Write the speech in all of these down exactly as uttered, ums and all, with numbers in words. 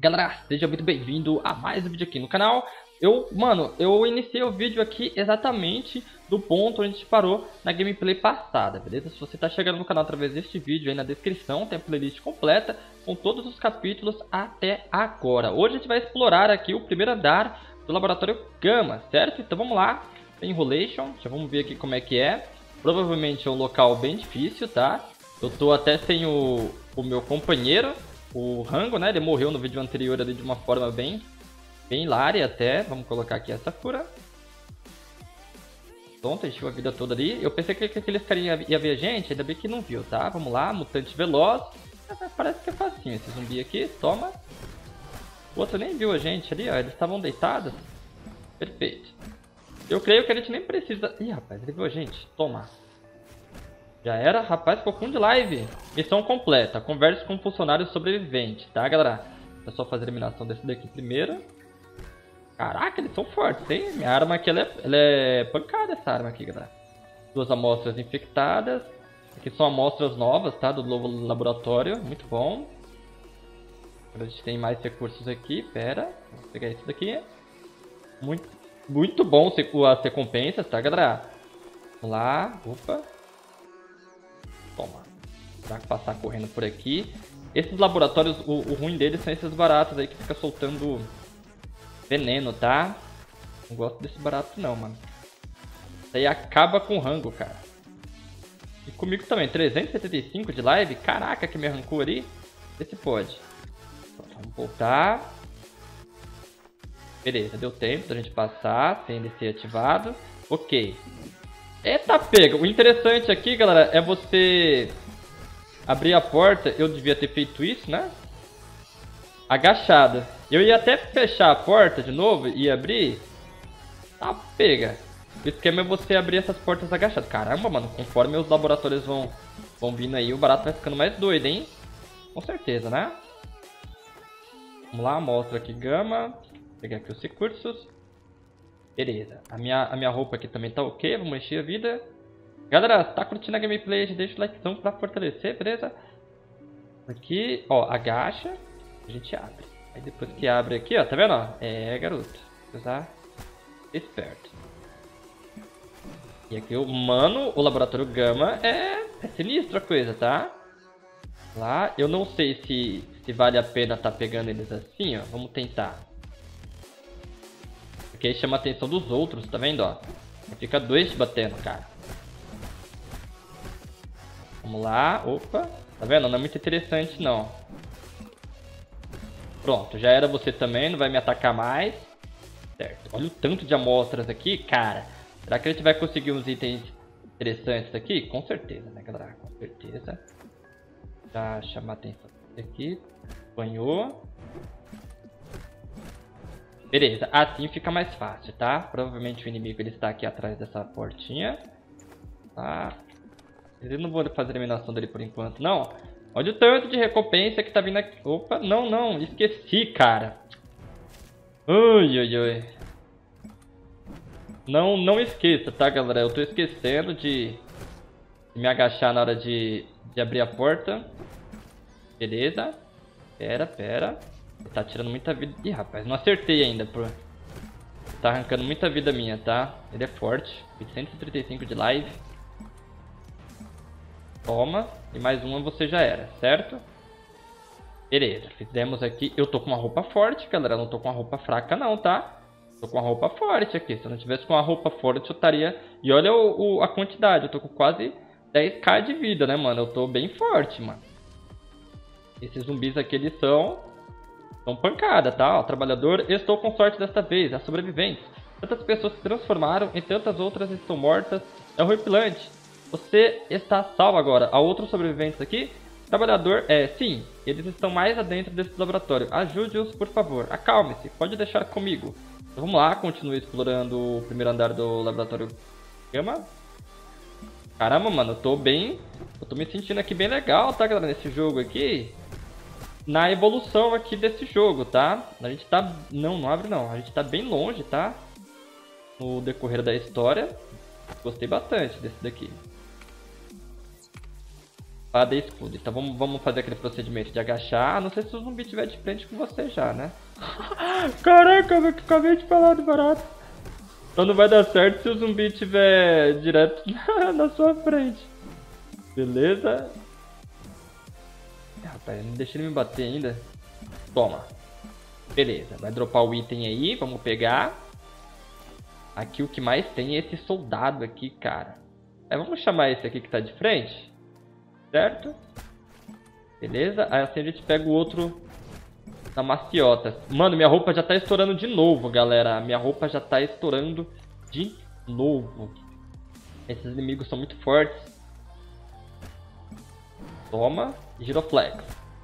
Galera, seja muito bem-vindo a mais um vídeo aqui no canal. Eu, mano, eu iniciei o vídeo aqui exatamente do ponto onde a gente parou na gameplay passada, beleza? Se você tá chegando no canal através deste vídeo, aí na descrição tem a playlist completa com todos os capítulos até agora. Hoje a gente vai explorar aqui o primeiro andar do Laboratório Gama, certo? Então vamos lá, Enrolation, já vamos ver aqui como é que é. Provavelmente é um local bem difícil, tá? Eu tô até sem o, o meu companheiro. O Rango, né? Ele morreu no vídeo anterior ali de uma forma bem, bem hilária até. Vamos colocar aqui essa cura. Pronto, ele tirou a vida toda ali. Eu pensei que aqueles carinha ia ver a gente, ainda bem que não viu, tá? Vamos lá, mutante veloz. Parece que é facinho esse zumbi aqui, toma. O outro nem viu a gente ali, ó. Eles estavam deitados. Perfeito. Eu creio que a gente nem precisa... Ih, rapaz, ele viu a gente. Toma. Já era, rapaz, ficou com de live. Missão completa, converse com um funcionário sobrevivente, tá, galera? É só fazer a eliminação desse daqui primeiro. Caraca, eles são fortes, hein? Minha arma aqui, ela é, ela é pancada, essa arma aqui, galera. Duas amostras infectadas. Aqui são amostras novas, tá? Do novo laboratório, muito bom. A gente tem mais recursos aqui, pera. Vou pegar isso daqui. Muito, muito bom as recompensas, tá, galera? Vamos lá, opa. Toma, pra passar correndo por aqui. Esses laboratórios, o, o ruim deles são esses baratos aí que fica soltando veneno, tá? Não gosto desse barato não, mano. Isso aí acaba com o rango, cara. E comigo também, trezentos e setenta e cinco de live. Caraca, que me arrancou ali. Vê se pode. Vamos voltar. Beleza, deu tempo da gente passar sem ele ser ativado. Ok. Eita pega, o interessante aqui, galera, é você abrir a porta. Eu devia ter feito isso, né? Agachada. Eu ia até fechar a porta de novo e abrir. Tá pega. O esquema é você abrir essas portas agachadas. Caramba, mano, conforme os laboratórios vão, vão vindo aí, o barato vai ficando mais doido, hein? Com certeza, né? Vamos lá, mostra aqui Gama. Vou pegar aqui os recursos. Beleza, a minha, a minha roupa aqui também tá ok, vamos encher a vida. Galera, tá curtindo a gameplay? Já deixa o likezão pra fortalecer, beleza? Aqui, ó, agacha, a gente abre. Aí depois que abre aqui, ó, tá vendo? Ó? É, garoto, usar esperto. E aqui, mano, o Laboratório Gama é, é sinistra a coisa, tá? Lá, eu não sei se, se vale a pena tá pegando eles assim, ó, vamos tentar. Porque aí chama a atenção dos outros, tá vendo, ó? Fica dois te batendo, cara. Vamos lá, opa. Tá vendo? Não é muito interessante, não. Pronto, já era você também, não vai me atacar mais. Certo. Olha o tanto de amostras aqui, cara. Será que a gente vai conseguir uns itens interessantes aqui? Com certeza, né, galera? Com certeza. Pra chamar a atenção aqui. Apanhou. Beleza, assim fica mais fácil, tá? Provavelmente o inimigo ele está aqui atrás dessa portinha. Tá? Eu não vou fazer a eliminação dele por enquanto, não. Olha o tanto de recompensa que tá vindo aqui. Opa, não, não, esqueci, cara. Ui, ui, ui. Não, não esqueça, tá, galera? Eu tô esquecendo de me agachar na hora de, de abrir a porta. Beleza. Pera, pera. Ele tá tirando muita vida. Ih, rapaz, não acertei ainda, pô. Tá arrancando muita vida minha, tá? Ele é forte. oitocentos e trinta e cinco de live. Toma. E mais uma você já era, certo? Beleza, fizemos aqui. Eu tô com uma roupa forte, galera. Eu não tô com uma roupa fraca não, tá? Tô com uma roupa forte aqui. Se eu não tivesse com uma roupa forte, eu estaria... E olha o, o, a quantidade. Eu tô com quase dez mil de vida, né, mano? Eu tô bem forte, mano. Esses zumbis aqui, eles são... Então, pancada, tá? Ó, trabalhador, estou com sorte desta vez, a sobrevivente. Tantas pessoas se transformaram e tantas outras estão mortas. É o Rui Pilante. Você está salvo agora. Há outros sobreviventes aqui? Trabalhador, é, sim, eles estão mais adentro desse laboratório. Ajude-os, por favor. Acalme-se, pode deixar comigo. Então, vamos lá, continue explorando o primeiro andar do Laboratório Gama. Caramba, mano, eu tô bem... Eu tô me sentindo aqui bem legal, tá, galera? Nesse jogo aqui... Na evolução aqui desse jogo, tá? A gente tá... Não, não abre não. A gente tá bem longe, tá? No decorrer da história. Gostei bastante desse daqui. espada e escudo. Então vamos, vamos fazer aquele procedimento de agachar. Ah, não sei se o zumbi estiver de frente com você já, né? Caraca, eu acabei de falar do barato. Então não vai dar certo se o zumbi estiver direto na sua frente. Beleza? Ah, rapaz, não deixei ele me bater ainda. Toma. Beleza, vai dropar o item aí, vamos pegar. Aqui o que mais tem é esse soldado aqui, cara. É, vamos chamar esse aqui que tá de frente. Certo? Beleza, aí assim a gente pega o outro na maciota. Mano, minha roupa já tá estourando de novo, galera. Minha roupa já tá estourando de novo. Esses inimigos são muito fortes. Toma, giroflex.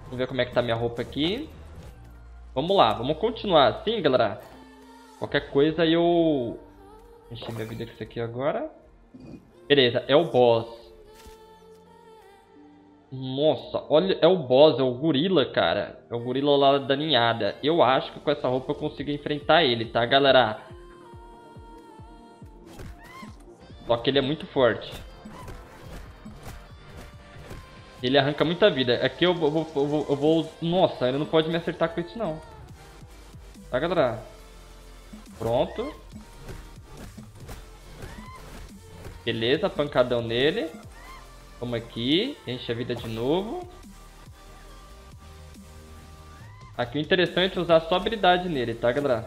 Vamos ver como é que tá minha roupa aqui. Vamos lá, vamos continuar assim, galera. Qualquer coisa eu... encher minha vida com isso aqui agora. Beleza, é o boss. Nossa, olha, é o boss, é o gorila, cara. É o gorila lá da ninhada. Eu acho que com essa roupa eu consigo enfrentar ele, tá, galera? Só que ele é muito forte. Ele arranca muita vida. Aqui eu vou, eu vou, eu vou... Nossa, ele não pode me acertar com isso, não. Tá, galera? Pronto. Beleza, pancadão nele. Vamos aqui. Enche a vida de novo. Aqui o interessante é usar só habilidade nele, tá, galera?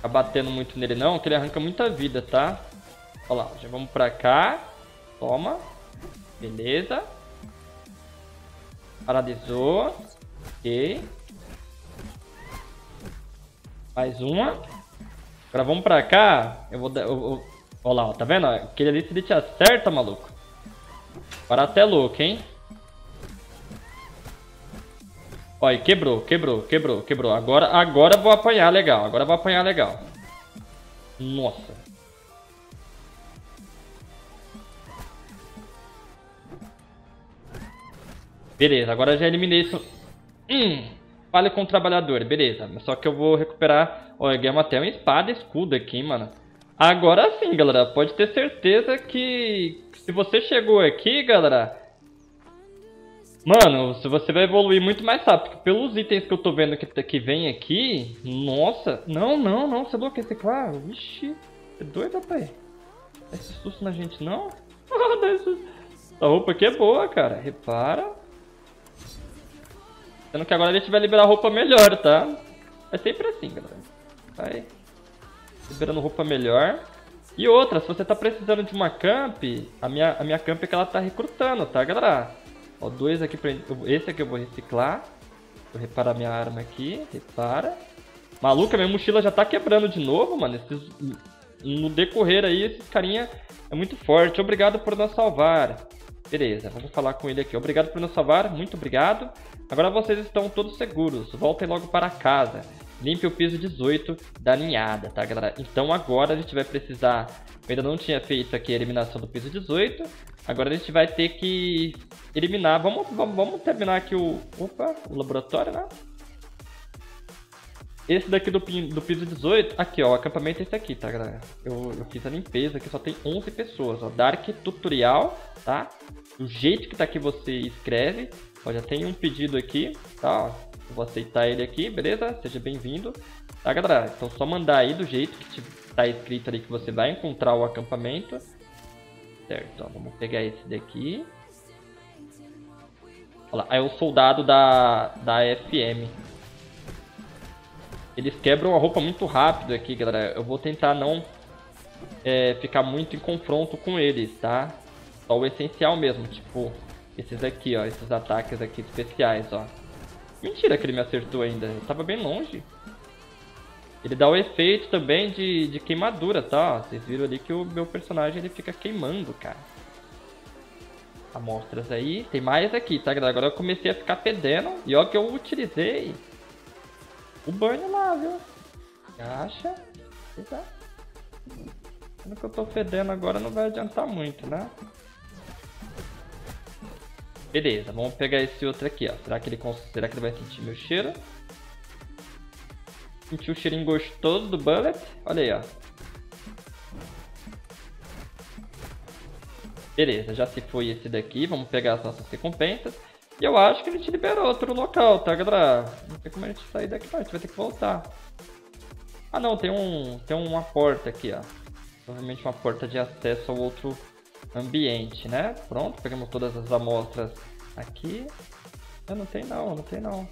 Tá batendo muito nele não, que ele arranca muita vida, tá? Olha lá, já vamos pra cá. Toma. Beleza. Paralisou. Ok. Mais uma. Agora vamos pra cá. Eu vou... Eu, eu, olha lá, ó, tá vendo? Aquele ali se ele te acerta, maluco. Parar até louco, hein? Olha, quebrou, quebrou, quebrou, quebrou. Agora, agora vou apanhar legal. Agora vou apanhar legal. Nossa. Beleza, agora já eliminei isso. Hum. Falha com o trabalhador, beleza. Só que eu vou recuperar... Olha, eu ganhei até uma espada e escudo aqui, hein, mano. Agora sim, galera. Pode ter certeza que... Se você chegou aqui, galera... Mano, você vai evoluir muito mais rápido. Pelos itens que eu tô vendo que, que vem aqui... Nossa. Não, não, não. Você é louco esse claro. Ixi. É doido, rapaz. Dá esse susto na gente, não? Dá esse susto. Essa roupa aqui é boa, cara. Repara. Sendo que agora a gente vai liberar roupa melhor, tá? É sempre assim, galera. Vai liberando roupa melhor. E outra, se você tá precisando de uma camp, a minha, a minha camp é que ela tá recrutando, tá, galera? Ó, dois aqui pra... Esse aqui eu vou reciclar. Vou reparar minha arma aqui. Repara. Maluca, minha mochila já tá quebrando de novo, mano. Esses... No decorrer aí, esses carinha é muito forte. Obrigado por nos salvar. Beleza, vamos falar com ele aqui. Obrigado por nos salvar, muito obrigado. Agora vocês estão todos seguros. Voltem logo para casa. Limpe o piso dezoito da ninhada, tá, galera? Então agora a gente vai precisar... Eu ainda não tinha feito aqui a eliminação do piso dezoito. Agora a gente vai ter que eliminar... Vamos, vamos, vamos terminar aqui o... Opa, o laboratório, né? Esse daqui do, do piso dezoito... Aqui, ó, o acampamento é esse aqui, tá, galera? Eu, eu fiz a limpeza aqui, só tem onze pessoas, ó. Dark Tutorial, tá? Do jeito que tá aqui você escreve. Ó, já tem um pedido aqui, tá? Ó, eu vou aceitar ele aqui, beleza? Seja bem-vindo. Tá, galera? Então só mandar aí do jeito que tá escrito ali que você vai encontrar o acampamento. Certo, ó, vamos pegar esse daqui. Olha lá, é o soldado da, da F M. Eles quebram a roupa muito rápido aqui, galera. Eu vou tentar não é, ficar muito em confronto com eles, tá? Só o essencial mesmo, tipo, esses aqui, ó, esses ataques aqui especiais, ó. Mentira que ele me acertou ainda, eu tava bem longe. Ele dá o efeito também de, de queimadura, tá? Ó, vocês viram ali que o meu personagem, ele fica queimando, cara. Amostras aí, tem mais aqui, tá, galera? Agora eu comecei a ficar perdendo, e ó que eu utilizei o banho lá, viu? Acha? Sendo que eu tô fedendo agora não vai adiantar muito, né? Beleza, vamos pegar esse outro aqui, ó. Será que ele, será que ele vai sentir meu cheiro? Sentiu o cheirinho gostoso do Bullet? Olha aí, ó. Beleza, já se foi esse daqui, vamos pegar as nossas recompensas. E eu acho que ele te liberou outro local, tá, galera? Não tem como a gente sair daqui, não. A gente vai ter que voltar. Ah, não, tem, um, tem uma porta aqui, ó. Provavelmente uma porta de acesso ao outro ambiente, né? Pronto, pegamos todas as amostras aqui. Ah, não tem não, não tem não.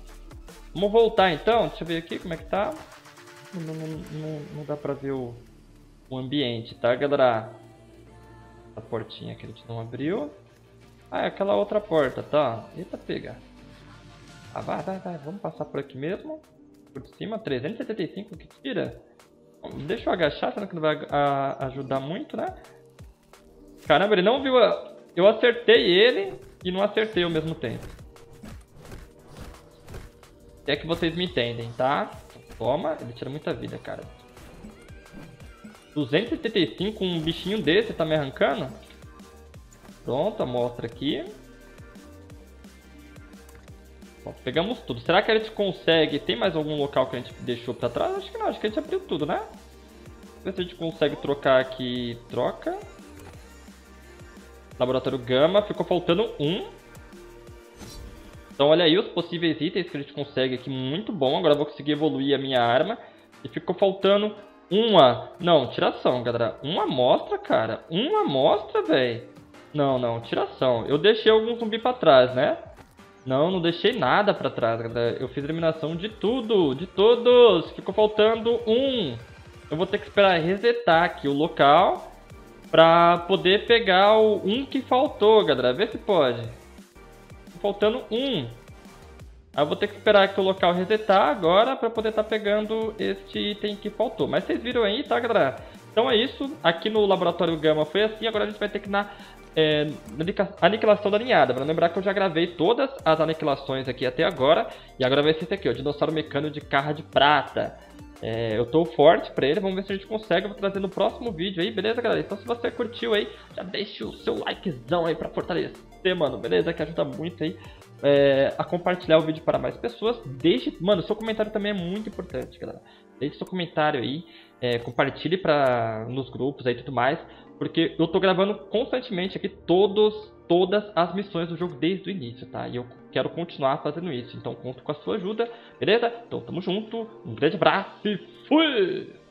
Vamos voltar então, deixa eu ver aqui como é que tá. Não, não, não, não dá pra ver o, o ambiente, tá, galera? Essa portinha que a gente não abriu. Ah, é aquela outra porta, tá? Eita, pega. Ah, vai, vai, vai. Vamos passar por aqui mesmo. Por cima, trezentos e setenta e cinco que tira. Deixa eu agachar, senão que não vai a, ajudar muito, né? Caramba, ele não viu a... Eu acertei ele e não acertei ao mesmo tempo. É que vocês me entendem, tá? Toma, ele tira muita vida, cara. duzentos e setenta e cinco, um bichinho desse tá me arrancando? Pronto, mostra aqui. Bom, pegamos tudo. Será que a gente consegue... Tem mais algum local que a gente deixou pra trás? Acho que não, acho que a gente abriu tudo, né? Vamos ver se a gente consegue trocar aqui. Troca. Laboratório Gama. Ficou faltando um. Então olha aí os possíveis itens que a gente consegue aqui. Muito bom. Agora eu vou conseguir evoluir a minha arma. E ficou faltando uma... Não, tiração, galera. Uma amostra, cara. Uma amostra, velho. Não, não, tiração. Eu deixei algum zumbi pra trás, né? Não, não deixei nada pra trás, galera. Eu fiz eliminação de tudo, de todos. Ficou faltando um. Eu vou ter que esperar resetar aqui o local pra poder pegar o um que faltou, galera. Vê se pode. Faltando um. Aí eu vou ter que esperar aqui o local resetar agora pra poder estar pegando este item que faltou. Mas vocês viram aí, tá, galera? Então é isso. Aqui no Laboratório Gama foi assim. Agora a gente vai ter que... na É, aniquilação da ninhada. Pra lembrar que eu já gravei todas as aniquilações aqui até agora. E agora vai ser esse aqui, ó, dinossauro mecânico de carro de prata. É, eu tô forte pra ele, vamos ver se a gente consegue. Eu vou trazer no próximo vídeo aí, beleza, galera? Então se você curtiu aí, já deixa o seu likezão aí pra fortalecer, mano, beleza? Que ajuda muito aí é, a compartilhar o vídeo para mais pessoas. Deixe, mano, seu comentário também é muito importante, galera. Deixe seu comentário aí, é, compartilhe pra, nos grupos aí e tudo mais. Porque eu tô gravando constantemente aqui todos, todas as missões do jogo desde o início, tá? E eu quero continuar fazendo isso, então conto com a sua ajuda, beleza? Então tamo junto, um grande abraço e fui!